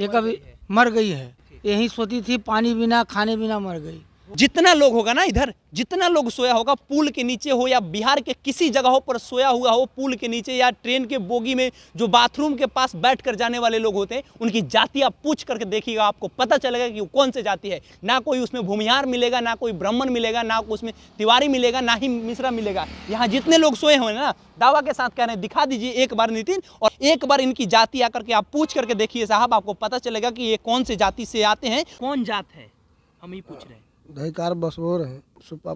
ये कभी मर गई है, यही सोती थी, पानी बिना खाने बिना मर गई। जितना लोग होगा ना इधर, जितना लोग सोया होगा पुल के नीचे हो या बिहार के किसी जगहों पर सोया हुआ हो पुल के नीचे या ट्रेन के बोगी में, जो बाथरूम के पास बैठकर जाने वाले लोग होते हैं, उनकी जाति आप पूछ करके देखिएगा, आपको पता चलेगा कि वो कौन से जाति है। ना कोई उसमें भूमिहार मिलेगा, ना कोई ब्राह्मण मिलेगा, ना उसमें तिवारी मिलेगा, ना ही मिश्रा मिलेगा। यहाँ जितने लोग सोए हुए हैं ना, दावा के साथ कह रहे हैं, दिखा दीजिए एक बार नितिन, और एक बार इनकी जाति आकर के आप पूछ करके देखिए साहब, आपको पता चलेगा कि ये कौन से जाति से आते हैं। कौन जात है हम ही पूछ रहे हैं। दहीकार बसोर है, सुपा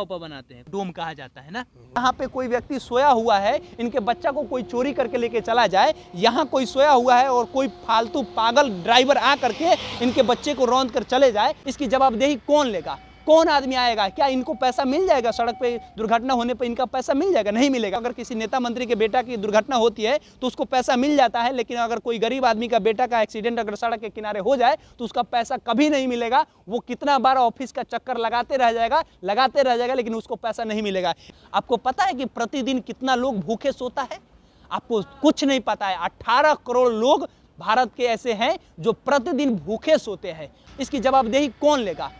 उपा बनाते हैं, डोम कहा जाता है ना। यहाँ पे कोई व्यक्ति सोया हुआ है, इनके बच्चा को कोई चोरी करके लेके चला जाए, यहाँ कोई सोया हुआ है और कोई फालतू पागल ड्राइवर आ करके इनके बच्चे को रौंद कर चले जाए, इसकी जवाबदेही कौन लेगा? कौन आदमी आएगा? क्या इनको पैसा मिल जाएगा? सड़क पे दुर्घटना होने पे इनका पैसा मिल जाएगा? नहीं मिलेगा। अगर किसी नेता मंत्री के बेटा की दुर्घटना होती है तो उसको पैसा मिल जाता है, लेकिन अगर कोई गरीब आदमी का बेटा का एक्सीडेंट अगर सड़क के किनारे हो जाए तो उसका पैसा कभी नहीं मिलेगा। वो कितना बार ऑफिस का चक्कर लगाते रह जाएगा, लेकिन उसको पैसा नहीं मिलेगा। आपको पता है कि प्रतिदिन कितना लोग भूखे सोता है? आपको कुछ नहीं पता है। 18 करोड़ लोग भारत के ऐसे हैं जो प्रतिदिन भूखे सोते हैं। इसकी जवाबदेही कौन लेगा?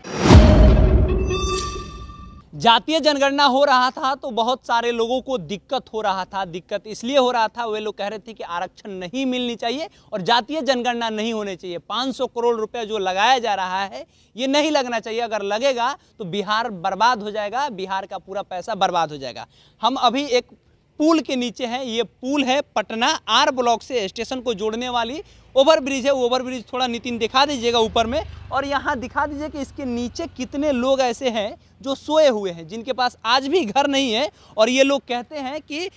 जातीय जनगणना हो रहा था तो बहुत सारे लोगों को दिक्कत हो रहा था। दिक्कत इसलिए हो रहा था, वे लोग कह रहे थे कि आरक्षण नहीं मिलनी चाहिए और जातीय जनगणना नहीं होनी चाहिए। 500 करोड़ रुपया जो लगाया जा रहा है ये नहीं लगना चाहिए। अगर लगेगा तो बिहार बर्बाद हो जाएगा, बिहार का पूरा पैसा बर्बाद हो जाएगा। हम अभी एक पुल के नीचे हैं। ये पुल है पटना आर ब्लॉक से स्टेशन को जोड़ने वाली ओवरब्रिज है। ओवरब्रिज थोड़ा नितिन दिखा दीजिएगा ऊपर में, और यहाँ दिखा दीजिए कि इसके नीचे कितने लोग ऐसे हैं जो सोए हुए हैं, जिनके पास आज भी घर नहीं है। और ये लोग कहते हैं कि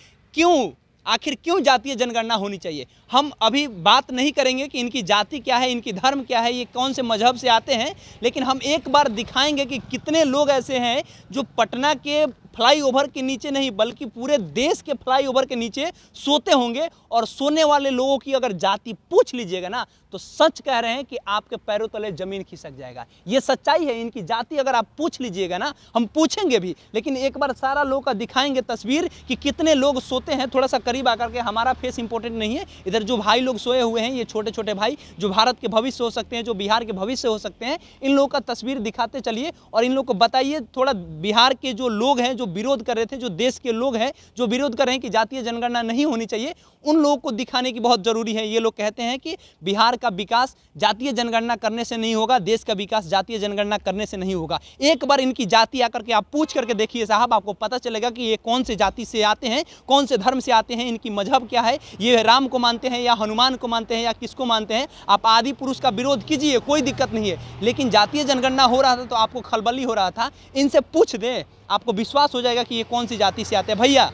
आखिर क्यों जातीय जनगणना होनी चाहिए। हम अभी बात नहीं करेंगे कि इनकी जाति क्या है, इनकी धर्म क्या है, ये कौन से मजहब से आते हैं, लेकिन हम एक बार दिखाएंगे कि कितने लोग ऐसे हैं जो पटना के फ्लाईओवर के नीचे नहीं बल्कि पूरे देश के फ्लाईओवर के नीचे सोते होंगे। और सोने वाले लोगों की अगर जाति पूछ लीजिएगा ना तो सच कह रहे हैं कि आपके पैरों तले ज़मीन खिसक जाएगा। ये सच्चाई है। इनकी जाति अगर आप पूछ लीजिएगा ना, हम पूछेंगे भी, लेकिन एक बार सारा लोग का दिखाएंगे तस्वीर कि कितने लोग सोते हैं। थोड़ा सा करीब आकर के, हमारा फेस इंपॉर्टेंट नहीं है, इधर जो भाई लोग सोए हुए हैं, ये छोटे छोटे भाई जो भारत के भविष्य हो सकते हैं, जो बिहार के भविष्य हो सकते हैं, इन लोगों का तस्वीर दिखाते चलिए और इन लोग को बताइए थोड़ा। बिहार के जो लोग हैं जो विरोध कर रहे थे, जो देश के लोग हैं जो विरोध कर रहे हैं कि जातीय जनगणना नहीं होनी चाहिए, उन लोगों को दिखाने की बहुत जरूरी है। ये लोग कहते हैं कि बिहार का विकास जातीय जनगणना करने से नहीं होगा, देश का विकास जातीय जनगणना करने से नहीं होगा। एक बार इनकी जाति आकर के आप पूछ करके देखिए साहब, आपको पता चलेगा कि ये कौन से जाति से आते हैं, कौन से धर्म से आते हैं, इनकी मजहब क्या है, ये राम को मानते हैं या हनुमान को मानते हैं या किसको मानते हैं। आप आदि पुरुष का विरोध कीजिए, कोई दिक्कत नहीं है, लेकिन जातीय जनगणना हो रहा था तो आपको खलबली हो रहा था। इनसे पूछ दें, आपको विश्वास हो जाएगा कि ये कौन सी जाति से आते हैं। भैया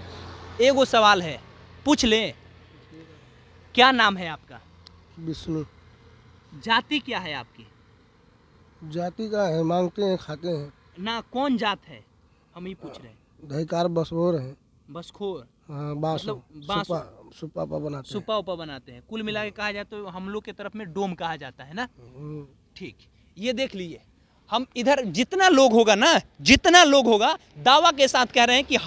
एगो सवाल है, पूछ लें, क्या नाम है आपका? विष्णु। जाति क्या है आपकी? जाति का है, मांगते हैं खाते हैं ना। कौन जात है हम ही पूछ रहे हैं। दहीकार बसोर है, बसखोर। हाँ, मतलब सुपा उपा बनाते हैं। कुल मिला के कहा जाए तो हम लोग के तरफ में डोम कहा जाता है ना। ठीक, ये देख लीजिए, हम इधर जितना लोग होगा दावा के साथ कह रहे हैं कि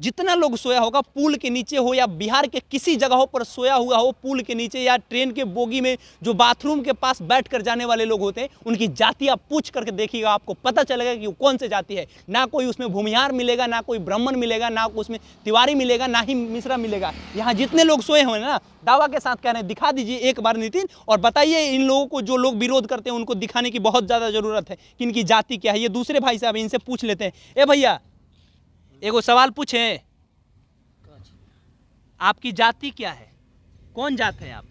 जितना लोग सोया होगा पुल के नीचे हो या बिहार के किसी जगहों पर सोया हुआ हो पुल के नीचे या ट्रेन के बोगी में, जो बाथरूम के पास बैठकर जाने वाले लोग होते हैं, उनकी जाति आप पूछ करके देखिएगा, आपको पता चलेगा कि वो कौन से जाति है। ना कोई उसमें भूमिहार मिलेगा, ना कोई ब्राह्मण मिलेगा, ना उसमें तिवारी मिलेगा, ना ही मिश्रा मिलेगा। यहाँ जितने लोग सोए हुए हैं ना, दावा के साथ कह रहे हैं, दिखा दीजिए एक बार नितिन, और बताइए इन लोगों को, जो लोग विरोध करते हैं उनको दिखाने की बहुत ज़्यादा ज़रूरत है कि इनकी जाति क्या है। ये दूसरे भाई साहब, इनसे पूछ लेते हैं। ए भैया एगो सवाल पूछें, आपकी जाति क्या है, कौन जात है आप?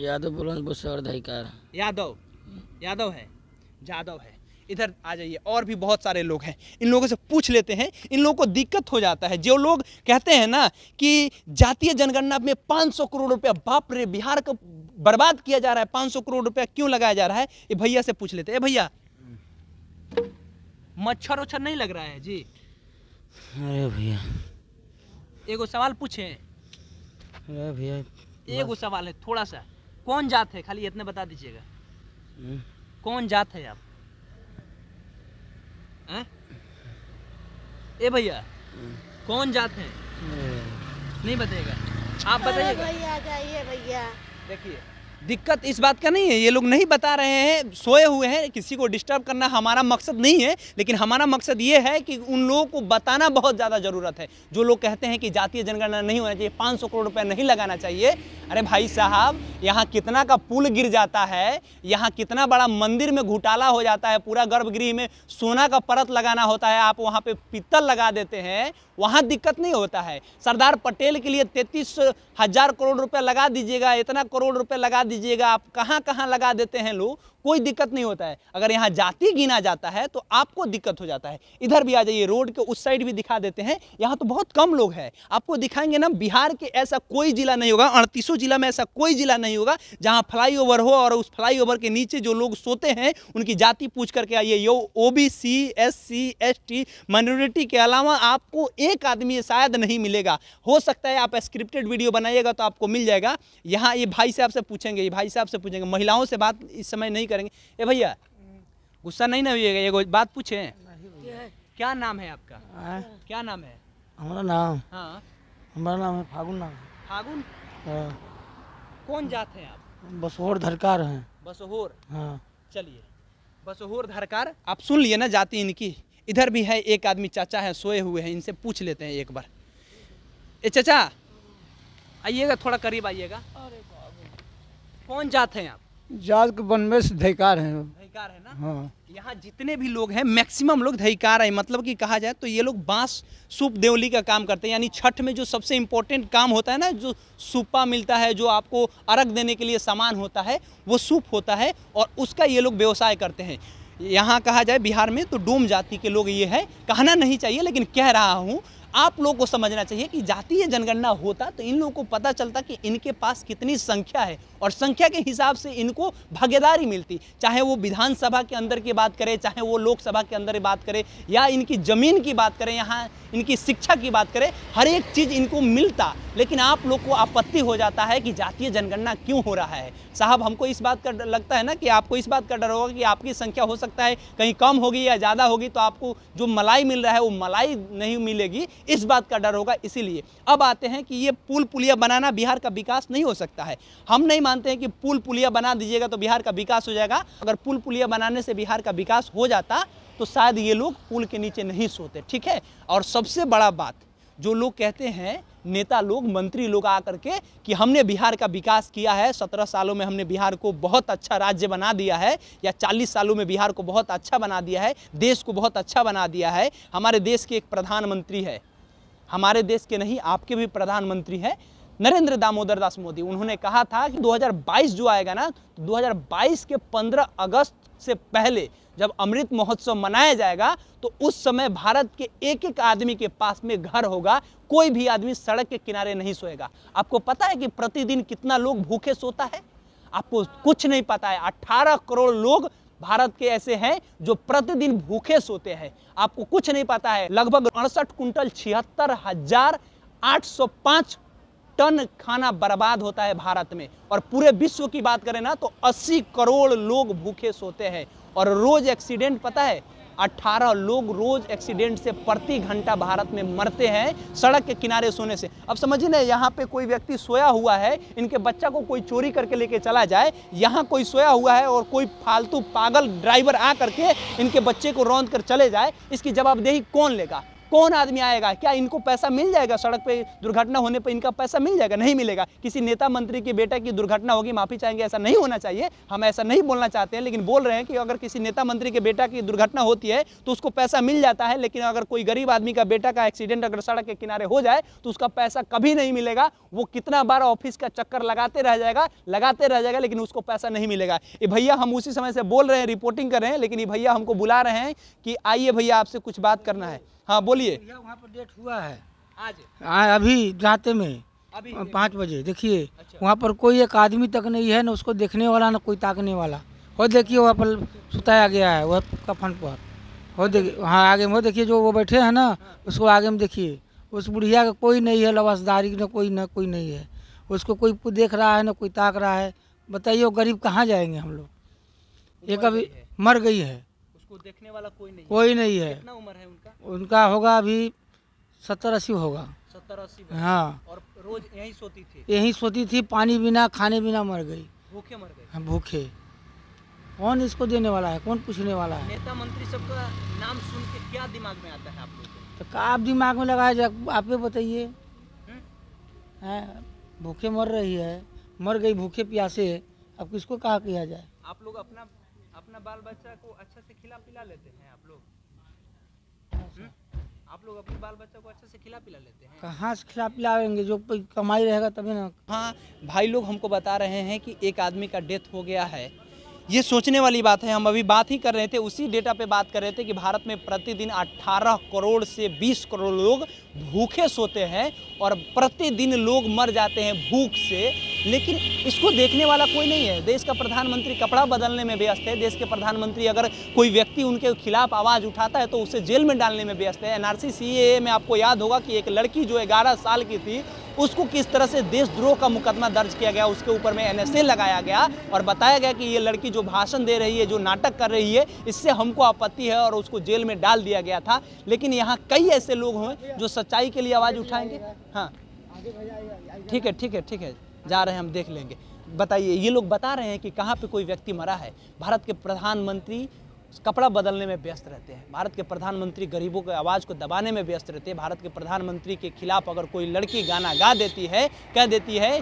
यादव बुलंद बसोर दहीकार। यादव है। इधर आ जाइए, और भी बहुत सारे लोग हैं, इन लोगों से पूछ लेते हैं। इन लोगों को दिक्कत हो जाता है। जो लोग कहते हैं ना कि जातीय जनगणना में 500 करोड़ रुपया, बाप रे, बिहार को बर्बाद किया जा रहा है, 500 करोड़ रुपया क्यों लगाया जा रहा है। ये भैया से पूछ लेते हैं। भैया मच्छर उच्छर नहीं लग रहा है जी? अरे भैया एगो सवाल पूछे। अरे भैया एगो सवाल है थोड़ा सा, कौन जात है, खाली इतने बता दीजिएगा, कौन जात है आप? ए भैया कौन जात है? नहीं बताइएगा आप, बताइए भैया। देखिए दिक्कत इस बात का नहीं है, ये लोग नहीं बता रहे हैं, सोए हुए हैं, किसी को डिस्टर्ब करना हमारा मकसद नहीं है, लेकिन हमारा मकसद ये है कि उन लोगों को बताना बहुत ज़्यादा ज़रूरत है। जो लोग कहते हैं कि जातीय जनगणना नहीं होना चाहिए, 500 करोड़ रुपया नहीं लगाना चाहिए, अरे भाई साहब यहाँ कितना का पुल गिर जाता है, यहाँ कितना बड़ा मंदिर में घोटाला हो जाता है, पूरा गर्भगृह में सोना का परत लगाना होता है, आप वहाँ पर पीतल लगा देते हैं, वहाँ दिक्कत नहीं होता है। सरदार पटेल के लिए 33,000 करोड़ रुपया लगा दीजिएगा, इतना करोड़ रुपया लगा दीजिएगा, आप कहां कहां लगा देते हैं लोग, कोई दिक्कत नहीं होता है। अगर यहां जाति गिना जाता है तो आपको दिक्कत हो जाता है। इधर भी आ जाइए, रोड के उस साइड भी दिखा देते हैं, यहां तो बहुत कम लोग हैं, आपको दिखाएंगे ना, बिहार के ऐसा कोई जिला नहीं होगा, 38 जिला में ऐसा कोई जिला नहीं होगा जहां फ्लाईओवर हो और उस फ्लाईओवर के नीचे जो लोग सोते हैं उनकी जाति पूछ करके आइए। यो ओबीसी, SC, ST माइनॉरिटी के अलावा आपको एक आदमी शायद नहीं मिलेगा। हो सकता है आप स्क्रिप्टेड वीडियो बनाइएगा तो आपको मिल जाएगा। यहाँ ये भाई साहब से पूछेंगे, ये भाई साहब से पूछेंगे, महिलाओं से बात इस समय नहीं करेंगे। ए भैया गुस्सा नहीं ना होइएगा, एगो बात पूछे, क्या नाम है आपका? क्या नाम है? हमारा नाम, हाँ हमारा नाम है फागुन। नाम फागुन? कौन जात हैं आप? बसहोर धरकार हैं। बसहोर? हाँ। चलिए, बसहोर धरकार आप सुन लिए ना जाति इनकी। इधर भी है एक आदमी, चाचा है, सोए हुए हैं, इनसे पूछ लेते हैं एक बार। ए चाचा आइएगा, थोड़ा करीब आइएगा। कौन जात हैं आप? जात के बनवे से धैकार हैं। धैकार है ना? हाँ। यहाँ जितने भी लोग हैं मैक्सिमम लोग धैकार हैं, मतलब कि कहा जाए तो ये लोग बांस सूप देवली का काम करते हैं, यानी छठ में जो सबसे इम्पोर्टेंट काम होता है ना, जो सूपा मिलता है, जो आपको अर्घ देने के लिए सामान होता है, वो सूप होता है और उसका ये लोग व्यवसाय करते हैं। यहाँ कहा जाए बिहार में तो डोम जाति के लोग ये है, कहना नहीं चाहिए लेकिन कह रहा हूँ, आप लोगों को समझना चाहिए कि जातीय जनगणना होता तो इन लोगों को पता चलता कि इनके पास कितनी संख्या है और संख्या के हिसाब से इनको भागीदारी मिलती, चाहे वो विधानसभा के अंदर की बात करें, चाहे वो लोकसभा के अंदर की बात करें, या इनकी ज़मीन की बात करें, यहाँ इनकी शिक्षा की बात करें, हर एक चीज़ इनको मिलता। लेकिन आप लोग को आपत्ति हो जाता है कि जातीय जनगणना क्यों हो रहा है। साहब हमको इस बात का डर लगता है ना कि आपको इस बात का डर होगा कि आपकी संख्या हो सकता है कहीं कम होगी या ज़्यादा होगी, तो आपको जो मलाई मिल रहा है वो मलाई नहीं मिलेगी, इस बात का डर होगा। इसीलिए अब आते हैं कि ये पुल पुलिया बनाना बिहार का विकास नहीं हो सकता है। हम नहीं मानते हैं कि पुल पुलिया बना दीजिएगा तो बिहार का विकास हो जाएगा। अगर पुल पुलिया बनाने से बिहार का विकास हो जाता तो शायद ये लोग पुल के नीचे नहीं सोते, ठीक है। और सबसे बड़ा बात, जो लोग कहते हैं नेता लोग, मंत्री लोग आकर के कि हमने बिहार का विकास किया है, 17 सालों में हमने बिहार को बहुत अच्छा राज्य बना दिया है, या 40 सालों में बिहार को बहुत अच्छा बना दिया है, देश को बहुत अच्छा बना दिया है। हमारे देश के एक प्रधानमंत्री है, हमारे देश के नहीं आपके भी प्रधानमंत्री हैं, नरेंद्र दामोदर दास मोदी। उन्होंने कहा था कि 2022 जो आएगा ना, तो 2022 के 15 अगस्त से पहले जब अमृत महोत्सव मनाया जाएगा तो उस समय भारत के एक एक आदमी के पास में घर होगा, कोई भी आदमी सड़क के किनारे नहीं सोएगा। आपको पता है कि प्रतिदिन कितना लोग भूखे सोता है? आपको कुछ नहीं पता है। 18 करोड़ लोग भारत के ऐसे हैं जो प्रतिदिन भूखे सोते हैं, आपको कुछ नहीं पता है। लगभग 68 कुंटल 76,805 टन खाना बर्बाद होता है भारत में, और पूरे विश्व की बात करें ना तो 80 करोड़ लोग भूखे सोते हैं। और रोज एक्सीडेंट पता है, 18 लोग रोज एक्सीडेंट से प्रति घंटा भारत में मरते हैं सड़क के किनारे सोने से। अब समझिए ना, यहाँ पे कोई व्यक्ति सोया हुआ है, इनके बच्चा को कोई चोरी करके लेके चला जाए, यहाँ कोई सोया हुआ है और कोई फालतू पागल ड्राइवर आ करके इनके बच्चे को रौंद कर चले जाए, इसकी जवाबदेही कौन लेगा? कौन आदमी आएगा? क्या इनको पैसा मिल जाएगा? सड़क पे दुर्घटना होने पे इनका पैसा मिल जाएगा? नहीं मिलेगा। किसी नेता मंत्री के बेटा की दुर्घटना होगी, माफ़ी चाहेंगे, ऐसा नहीं होना चाहिए, हम ऐसा नहीं बोलना चाहते हैं, लेकिन बोल रहे हैं कि अगर किसी नेता मंत्री के बेटा की दुर्घटना होती है तो उसको पैसा मिल जाता है, लेकिन अगर कोई गरीब आदमी का बेटा का एक्सीडेंट अगर सड़क के किनारे हो जाए तो उसका पैसा कभी नहीं मिलेगा। वो कितना बार ऑफिस का चक्कर लगाते रह जाएगा, लेकिन उसको पैसा नहीं मिलेगा। ये भैया हम उसी समय से बोल रहे हैं, रिपोर्टिंग कर रहे हैं, लेकिन ये भैया हमको बुला रहे हैं कि आइए भैया आपसे कुछ बात करना है। हाँ बोलिए। वहाँ पर डेट हुआ है आज अभी जाते में अभी 5 बजे देखिए। अच्छा। वहाँ पर कोई एक आदमी तक नहीं है, ना उसको देखने वाला, ना कोई ताकने वाला। और देखिए वहाँ पर सुताया गया है वह कफन पर। और देखिए हाँ आगे में, देखिए जो वो बैठे हैं ना उसको आगे में देखिए, उस बुढ़िया का कोई नहीं है लवासदारी, ना कोई नहीं है, उसको कोई देख रहा है, ना कोई ताक रहा है। बताइए वो गरीब कहाँ जाएंगे हम लोग? एक अभी मर गई है, देखने वाला कोई नहीं है। उनका होगा अभी 70-80 होगा। 70-80 में। हाँ, और रोज यहीं सोती थी, पानी बिना खाने बिना मर गई, भूखे। कौन इसको देने वाला है, कौन पूछने वाला है? नेता मंत्री सबका नाम सुन के क्या दिमाग में आता है आप लोगों को? तो आप दिमाग में लगाया जाए, आप बताइए। भूखे मर रही है, मर गई भूखे प्यासे, अब किसको कहा किया जाए? आप लोग अपना बाल बच्चा को अच्छा से खिला पिला लेते हैं। आप लोग अपने बाल बच्चा को अच्छे से खिला पिला लेते हैं। कहाँ से खिला पिलाएंगे, जो कमाई रहेगा तभी ना। हाँ भाई लोग हमको बता रहे हैं कि एक आदमी का डेथ हो गया है, ये सोचने वाली बात है। हम अभी बात ही कर रहे थे, उसी डेटा पे बात कर रहे थे कि भारत में प्रतिदिन 18 करोड़ से 20 करोड़ लोग भूखे सोते हैं और प्रतिदिन लोग मर जाते हैं भूख से, लेकिन इसको देखने वाला कोई नहीं है। देश का प्रधानमंत्री कपड़ा बदलने में व्यस्त है, देश के प्रधानमंत्री अगर कोई व्यक्ति उनके खिलाफ आवाज़ उठाता है तो उसे जेल में डालने में व्यस्त है। NRC CAA में आपको याद होगा कि एक लड़की जो 11 साल की थी उसको किस तरह से देशद्रोह का मुकदमा दर्ज किया गया, उसके ऊपर में NSA लगाया गया और बताया गया कि ये लड़की जो भाषण दे रही है, जो नाटक कर रही है, इससे हमको आपत्ति है, और उसको जेल में डाल दिया गया था। लेकिन यहाँ कई ऐसे लोग हैं जो सच्चाई के लिए आवाज़ उठाएंगे। हाँ ठीक है ठीक है ठीक है, जा रहे हैं हम, देख लेंगे। बताइए, ये लोग बता रहे हैं कि कहाँ पे कोई व्यक्ति मरा है। भारत के प्रधानमंत्री कपड़ा बदलने में व्यस्त रहते हैं, भारत के प्रधानमंत्री गरीबों की आवाज़ को दबाने में व्यस्त रहते हैं, भारत के प्रधानमंत्री के खिलाफ अगर कोई लड़की गाना गा देती है, कह देती है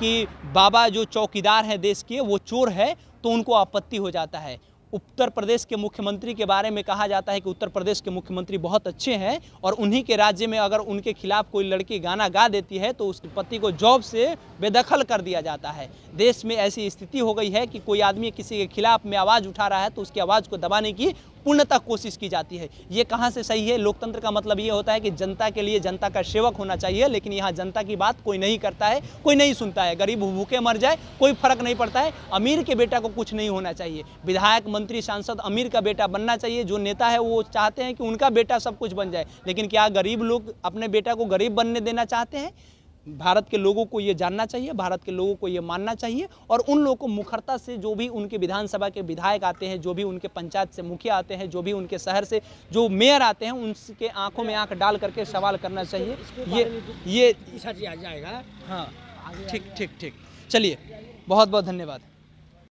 कि बाबा जो चौकीदार हैं देश के वो चोर है, तो उनको आपत्ति हो जाता है। उत्तर प्रदेश के मुख्यमंत्री के बारे में कहा जाता है कि उत्तर प्रदेश के मुख्यमंत्री बहुत अच्छे हैं और उन्हीं के राज्य में अगर उनके खिलाफ कोई लड़की गाना गा देती है तो उसके पति को जॉब से बेदखल कर दिया जाता है। देश में ऐसी स्थिति हो गई है कि कोई आदमी किसी के खिलाफ में आवाज़ उठा रहा है तो उसकी आवाज़ को दबाने की पूर्णतः कोशिश की जाती है। ये कहाँ से सही है? लोकतंत्र का मतलब ये होता है कि जनता के लिए जनता का सेवक होना चाहिए, लेकिन यहाँ जनता की बात कोई नहीं करता है, कोई नहीं सुनता है। गरीब भूखे मर जाए कोई फर्क नहीं पड़ता है, अमीर के बेटा को कुछ नहीं होना चाहिए। विधायक मंत्री सांसद अमीर का बेटा बनना चाहिए, जो नेता है वो चाहते हैं कि उनका बेटा सब कुछ बन जाए, लेकिन क्या गरीब लोग अपने बेटा को गरीब बनने देना चाहते हैं? भारत के लोगों को ये जानना चाहिए, भारत के लोगों को ये मानना चाहिए, और उन लोगों को मुखरता से जो भी उनके विधानसभा के विधायक आते हैं, जो भी उनके पंचायत से मुखिया आते हैं, जो भी उनके शहर से जो मेयर आते हैं, उनके आंखों में आंख डाल करके सवाल करना चाहिए। ये पूछा जाएगा। हाँ ठीक ठीक ठीक, चलिए बहुत बहुत धन्यवाद।